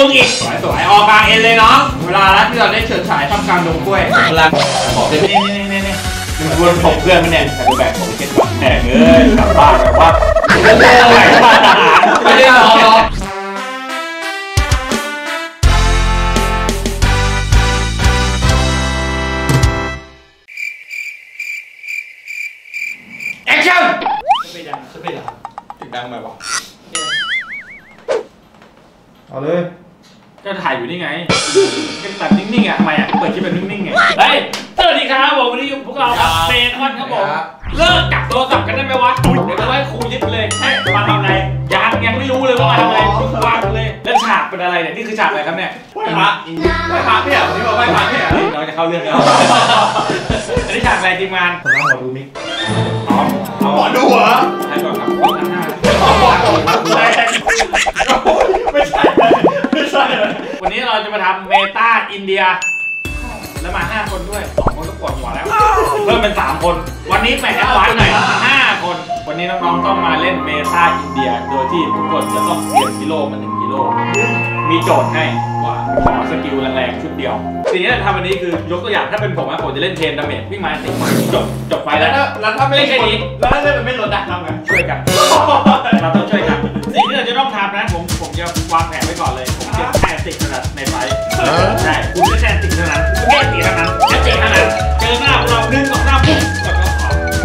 มึงอีกสวยๆออกกลางเอ็นเลยเนาะเวลาแล้วที่เราได้เฉิดฉายทำการลงกล้วยเวลาบอกเลยนี่วนผมเพื่อนมันเนี่ยแต่กูแบกผมเก็บของแหน่เอ้ยกลับบ้านแบบว่าไม่ได้อะไรบ้านทหารไม่ได้รอแอคชั่นไม่ดังถึงดังไหมวะเอาเลยก็ถ่ายอยู่นี่ไงเป็นตัดนิ่งๆอ่ะทำไมอ่ะเปิดคลิปแบบนิ่งๆไงเฮ้ยสวัสดีครับผมวันนี้พวกเราครับเบคอนครับผมเลิกจับโทรศัพท์กันได้ไหมวะเดี๋ยวจะให้ครูยึดเลยให้มาทำอะไรยังไม่รู้เลยว่ามาทำอะไรวางเลยแล้วฉากเป็นอะไรเนี่ยนี่คือฉากอะไรครับเนี่ยไหว้พระเนี่ยวันนี้มาไหว้พระเนี่ยเราจะเข้าเรื่องแล้วอันนี้ฉากอะไรทีมงานผมขอดูมิกขอดูเหรอใช่ก่อนครับไม่ใช่วันนี้เราจะมาทำเมตาอินเดียแล้วมา5คนด้วย2คนก็ปวดหัวแล้วเพิ่มเป็น3คนวันนี้แหมหวานหน่อย5คนวันนี้น้องๆต้องมาเล่นเมตาอินเดียโดยที่ทุกคนจะต้องเปลี่ยนกิโลมา1กิโลมีโจทย์ให้ว่าขอสกิลแรงๆชุดเดียวสิ่งที่จะทำวันนี้คือยกตัวอย่างถ้าเป็นผมนะผมจะเล่นเทนดาเมจวิ่งมาสิจบไปแล้วถ้าไม่เล่นแค่นี้แล้วถ้าเล่นมันไม่ลดดันทำไงช่วยกันเราต้องช่วยกันสิ่งที่เราจะต้องทำนะผมจะวางแผนไว้ก่อนเลยผมจะแทนติกขนาดในไฟใช่คุณจะแทนติกขนาดคุณแค่ติกขนาดชัดเจนขนาดเจอหน้าเราดึงออกหน้าปุ๊บแล้วก็ข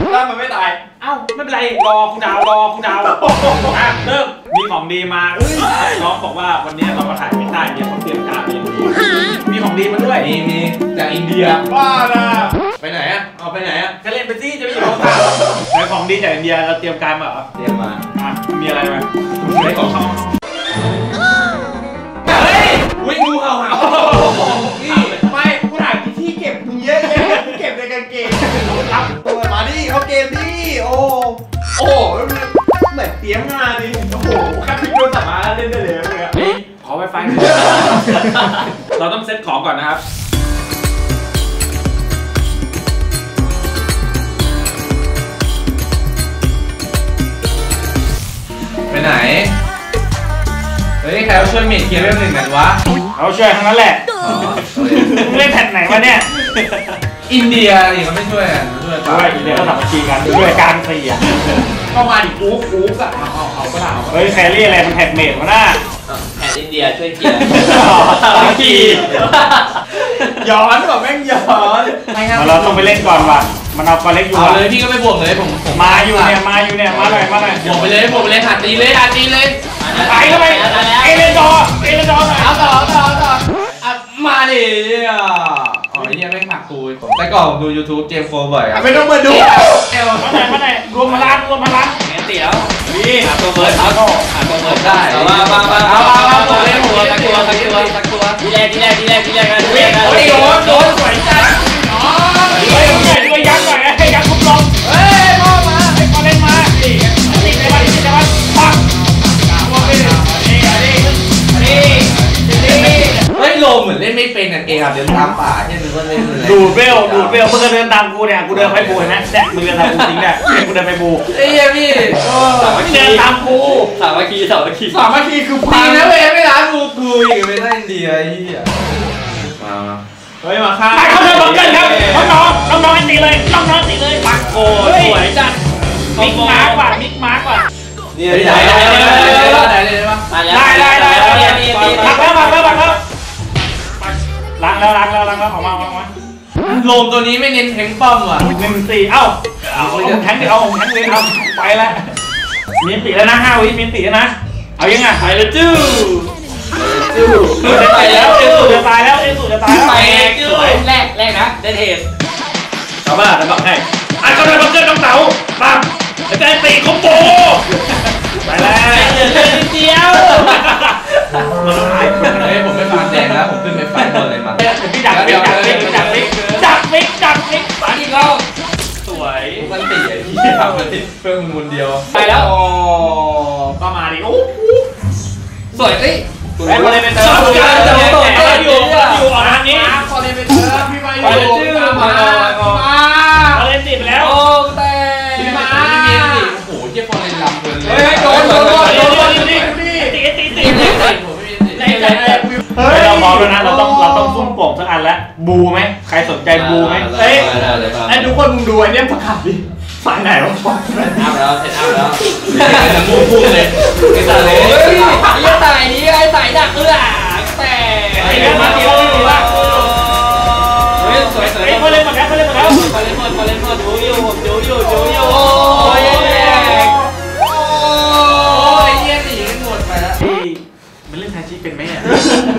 อถ้ามันไม่ตายเอ้าไม่เป็นไรรอคุณดาวเริ่มมีของดีมาน้องบอกว่าวันนี้เรามาถ่ายไม่ได้เนี่ยเขาเตรียมการเป็นมีของดีมาด้วยมีจากอินเดียบ้าละไปไหนอ่ะเอาไปไหนอ่ะจะเล่นไปซี่จะไปอยู่ข้างๆแต่ของดีจากอินเดียเราเตรียมการมาเหรอเตรียมมามีอะไรไหมไม่ของช่องเฮ้ยวิ่งดูเขานี่ไม่ผู้ถ่ายมีที่เก็บเยอะแยะเก็บในกางเกงรับตัวมาดิเขาเกมดิโอ้เหมือนเตี้ยงานดิโอ้โหข้าพิมพ์โดนสามารถเล่นได้เลยเนี่ยขอไวไฟเราต้องเซ็ตของก่อนนะครับไปไหนเฮ้ยใครช่วยเมทเกียร์เล่มหนึ่งกันวะเอาช่วยทั้งนั้นแหละเล่นแผ่นไหนวะเนี่ยอินเดียนี่เขาไม่ช่วยอ่ะช่วยอินเดียเขาทำทีกันช่วยการเสียเข้ามาดิอู้อ่ะเอาก็ได้เฮ้ยแครี่อะไรมันแผ่นเมทวะหน้าแผ่นอินเดียช่วยเกียร์ขี่ย้อนแบบแม่งย้อนเราต้องไปเล่นก่อนว่ะมันเอาปลาเล็กอยู่เอาเลยพี่ก็ไม่บวกเลยผมมาอยู่เนี่ยมาหน่อยบวกไปเลยหาตีเลยไปเข้าไปเอเลนจอเอาต่อมาดิอ๋อไอ้เนี่ยแม่งหมักกูแต่ก่อนผมดู YouTube เจมโฟบ่อยอ่ะไม่ต้องมาดูมาไหนรวมพลังเงี้ยเตี๋ยวนี่ตัวเบิร์ดได้มาตัวทีแรกกันโดนสวยจัดเหมือนเล่นไม่เป็นนั่นเองครับเดินตามป่าใช่ไหมก็เล่นดูดเบลเมื่อกี้เดินตามกูเนี่ยกูเดินไปบูนะแดกมึงเดินตามกูจริงเนี่ยกูเดินไปบูไอ้เหี้ยพี่เดินตามกูสามัคคีคือปีนะเว้ยไม่ร้านกูอยู่ไม่ได้ดีไอ้เหี้ยเฮ้ยมาฆ่าเขาเดินบังเกิลครับน้องตีเลยปักโกสวยจัดมิกมาร์กว่ะนี่ได้ล้างแล้วออกมาโลมตัวนี้ไม่เน้นแทงป้อมว่ะ1-4เอ้าแทงเลยเอาไปแล้วมีตีแล้วนะ5 วิมีตีแล้วนะเอายังไงไปเลยจู้จะตายแล้วแรกนะเดนเทสกลับมาแล้วบอกให้อันก็ได้บังเกิลต้องเต๋าปั๊บจะได้ตีคอมโบไปแล้วเดียวผมไม่ฟังแดงแล้วผมขึ้นไปฟังตัวอะไรมาพี่ดักมิกฟังอีกแล้วสวยมันติดไอ้ที่มันติดเพิ่งมูลเดียวไปแล้วโอ้ประมาณนี้โอ้สวยสิไอ้คนในเป็นเธออยู่อันนี้คนในเป็นเธอพี่มาอยู่มาเล่นติดแล้วโอ้แต่โอ้โหเจี๊ยบคนในลำเพลินเลยโดน พร้อมแล้วนะเราต้องซุ่มโป่งสักอันแล้วบูไหมใครสนใจบูไหมเอ้ยไอ้ทุกคนมึงดูไอ้เนี่ยประกาศดิสายไหนวะเอาแล้วเสร็จเอาแล้วบูบูเลยไอ้สายเลยสายนี้ไอ้สายดักเอื้อแต่ไอ้เนี่ยมาตีเราไม่รู้ว่าเฮ้ยสวยสวยไอ้คนเล่นหมดแล้วคนเล่นหมดแล้วคนเล่นหมดโยโย่โอ้ยเ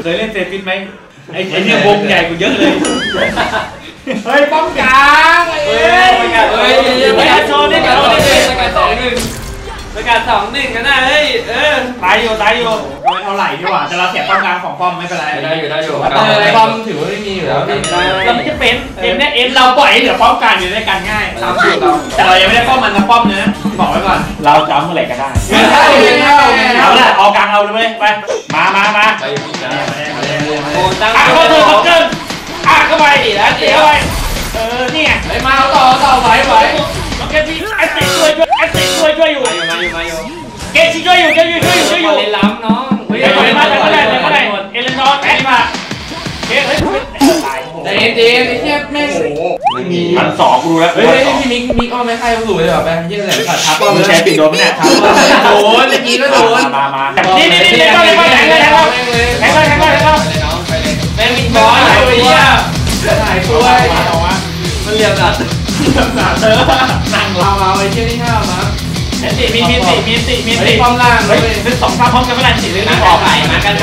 คยเล่นเซฟินไหมไอ้เนี่ยวงใหญ่กว่าเยอะเลยเฮ้ยป้องกลางเฮ้ยประกาศโชว์นี่กันประกาศ2-1กันนะเฮ้ยตายอยู่ไม่เท่าไหร่ดีกว่าแต่เราเสียป้องกลางของป้อมไม่เป็นไรได้อยู่ป้อมถือว่าไม่มีอยู่แล้วเราไม่จะเป็นเอ็มเราปล่อยเหลือป้องกลางอยู่ด้วยกันง่ายแต่เรายังไม่ได้ป้อมมันนะป้อมเนื้อบอกไว้ก่อนเราจ้ำเมื่อไหร่ก็ได้เอาละเอากลางเอาเลยไปมาโอ้ตั้งเขาเจอเขาเกินเข้าไปตีเข้าไปเนี่ยมาต่อไหวเกจิไอติช่วยอยู่เกจิช่วยอยู่เล่นล้ำน้องเล่นมาเอเลนดอนแอดมาเฮ้ยแต่เอ็นเทียบไม่มี1,200กูรู้แล้วเฮ้ยพี่มิกอ้อมไม่ใครเขาสูดเลยแบบไปเยอะเลยขาดทับก็แชร์ปิดโดนเนี่ยโดนเมื่อกี้ก็โดนมานี่แทงเลยแม่งมีบอลไหลไปย่าไหลช่วยมันเรียบหนักนั่งเราไอ้เชี่ยนี่ห้ามามีสี่ความล่างเฮ้ยเป็น2-3พร้อมกันไม่ได้สี่เลยนะออกไหลมากันไห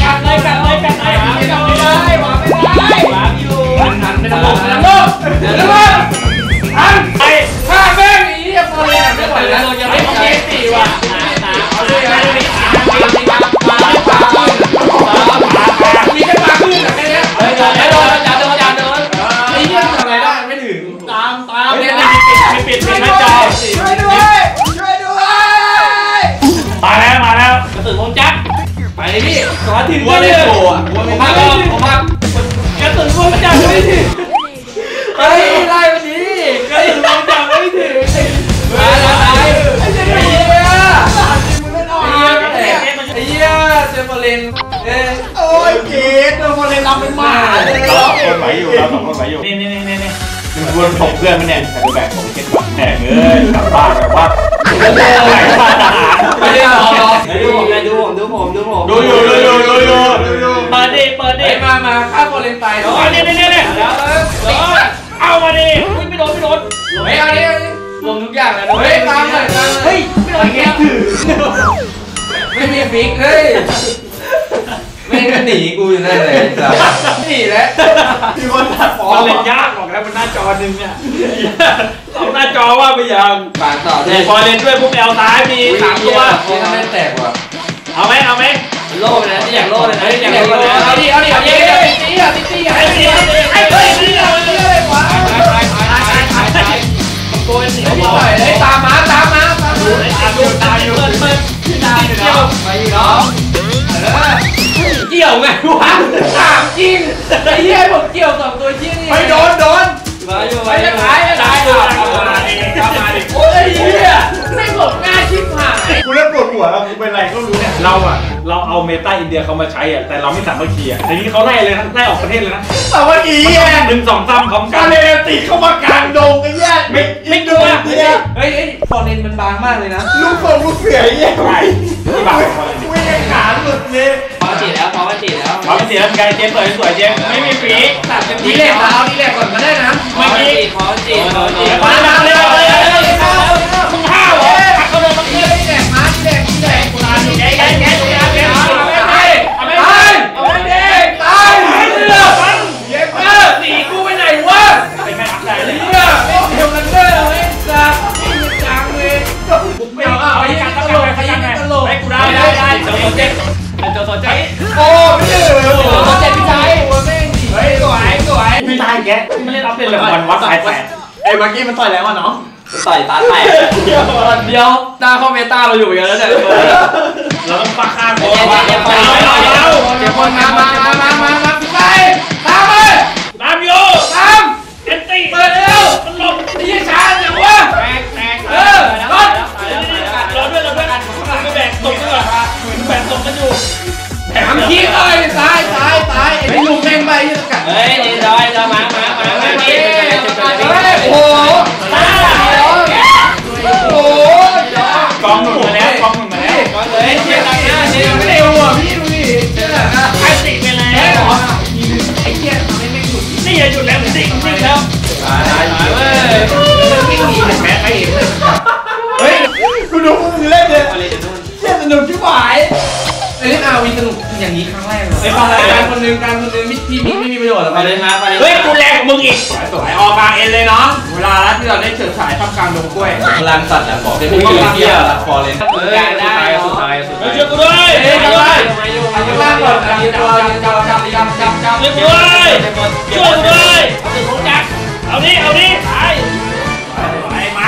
กัดเลยหวานอยู่หันไปทางโลกไปฆ่าแม่งอีเหี้ยพอเลยไม่ไหวแล้วเราจะไม่เก็บตีว่ะหามีกันมาขึ้นแบบนี้เดินไอ้เหี้ยทำอะไรได้ไม่ถึงตามไม่ปิดหน้าจอช่วยด้วยมาแล้วกระสือวงจักรไปพี่ขอทีมวัวเลยผมพักกระสือวงจักรไม่ถึงเฮ้ยไล่ไปดิกระสือวงจักรไม่ถึงไอ้เจ๊ไม่ดีเลยอ่ะไอ้เจ๊เจมบอลเลนโอ้ยเจ๊เจมบอลเลนรับเป็นหมาเราสองคนไหวอยู่นี่วนส่งเพื่อนมาเนี่ยแต่แบ่งผมเก็บแหน่เงยกลับบ้านไปบ้านทหารดูอยู่เปิดดิมาฆ่าโคเลนตายแล้วเนี่ยเอามาดิไม่โดนไม่เอาดิรวมทุกอย่างเลยเฮ้ยตามเฮ้ยไม่โดนแค่ถือไม่มีฟิกเฮ้ยไม่หนีกูอยู่ได้เลยจ้ะหนีแล้วมีคนตัดฟอนเล่นยากออกแล้วมันหน้าจอหนึ่งเนี่ยต้องหน้าจอว่าไปยังปากต่อเลยฟอนเล่นด้วยพวกแมวซ้ายมี3 ตัวที่ทำให้แตกว่ะเอาไหมโล่เลยนะอยากโล่เลยนะเอาดิเกี่ยวไงวะถามจริงไอ้เหี้ยผมเกี่ยว2 ตัวเหี้ยนี่ไปโดนไปยังไงโอ้ยเหี้ยไม่หลบง่ายชิบหายกูเริ่มปวดหัวแล้วกูเป็นไรก็รู้เนี่ยเราเอาเมตาอินเดียเขามาใช้อ่ะแต่เราไม่สามารถเคลียร์ทีนี้เขาไล่เลยนะไล่ออกประเทศเลยนะสามารถอีแย่1-2-3พร้อมกันเลยตีเข้ามากลางดงไอ้เหี้ยไม่ดูอ่ะเฮ้ยฟอนเนนมันบางมากเลยนะลูกเสือไอ้เหี้ยที่บางกูยังขาหลุดเลยพอมาจีแล้วไงเจ๊สวยเจ๊ไม่มีฝีตัดเป็นทีแรกเราทีแรกก่อนมาได้นะพอจีมาแล้วมึงห้าวเหรอตัดเขาเลยมึงเล่นทีแรกกูลาอยู่เจ๊เอาไม่ได้เจ๊หนีกูไปไหนวะไปแม่อักได้เลยเดี๋ยวมันเล่นเอาไอ้สัสจังเลยบุกไม่เอาไอ้ตลกไอ้กูได้เจ้าเจ๊โอ้ไม่ดื้อเลยเจ๊พี่ชายเฮ้ยสวยพี่ชายแกไม่เล่นอัพเดทเลยวันวัดสายแฝดไอ้เมื่อกี้มันต่อยแล้วอ่ะเนาะต่อยตาแตกเดี๋ยวหน้าคอมเมต้าเราอยู่กันแล้วเนี่ยเราต้องปักข้างบอลเดี๋ยวคนมาไปตามไปตามอยู่ bây giờ dù làm gì cũng biết đâu. Cái gì mà mẹ phải hiểu đấy. Đúng đúng người lên kìa. Chết là được chứ phải. Đấy nào mìnhจะหนุกอย่างนี้ครั้งแรกเลยไอ้คนนึงคนนึงไม่มีประโยชน์หรอกมาเลยฮะมาเลยเฮ้ยกูแรงกว่ามึงอีกสวยออกมาเอ็นเลยเนาะเวลาแล้วที่เราได้เฉิดฉายทำการลงกล้วยพลังสัตว์อ่ะบอกได้พูดเรื่องเที่ยวละครเลยได้ได้สุดท้ายเชื่อกูด้วยเฮ้ยด้วยอันนี้มากกว่าอันนี้ตัวจำเชื่อกูด้วยเอาถึงรู้จักเอาดิไปม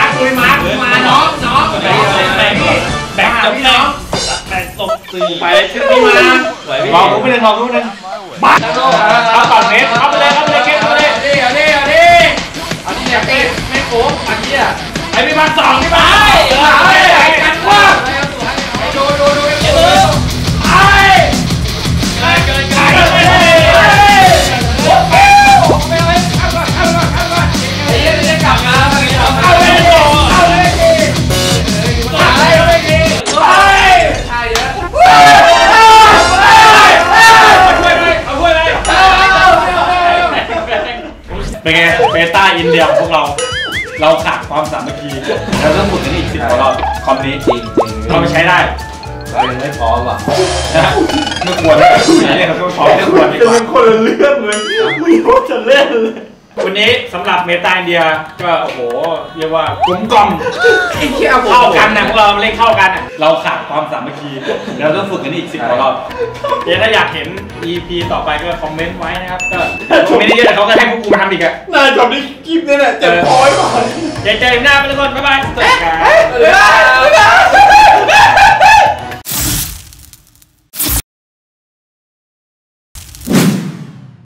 าคุยมาน้องแบ่งกับพี่น้องตกตีไปขึ้นไม่มาลองกูไม่ได้ลองกูไม่ได้บ้าเอาต่อเมตรเอาไปเลยเก็บเอาเลยอันนี้อยากเก็บไม่โค้งอันนี้อ่ะไอพี่บ้านสองพี่บ้านไอ้กันว่าดูเก็บเลยเป็นไงเบต้าอินเดียของพวกเราขาดความสามัคคีแล้วต้องหมุนกันอีก10กว่ารอบคอมนี้จริงเราไปใช้ได้เรายังไม่พร้อมว่ะไม่ควรเนี่ยเราไม่พร้อมไม่ควรดีกว่าเป็นคนเลื่อนเลยไม่พบจะเล่นเลยวันนี้สำหรับเมต้าอินเดียก็โอ้โหเรียกว่ากลุ่มกล่อมเข้ากันนะพวกเราเล่นเข้ากันเราขาดความสามัคคีแล้วต้องฝึกกันอีก10กว่ารอบเดี๋ยวถ้าอยากเห็น EP ต่อไปก็คอมเมนต์ไว้นะครับก็ไม่ได้เยอะแต่เขาก็ให้พวกกูมาทำอีกอะน่าจบในคลิปนี่แหละจะพอยก่อนเจอหน้าไปแล้วก่อนบ๊ายบาย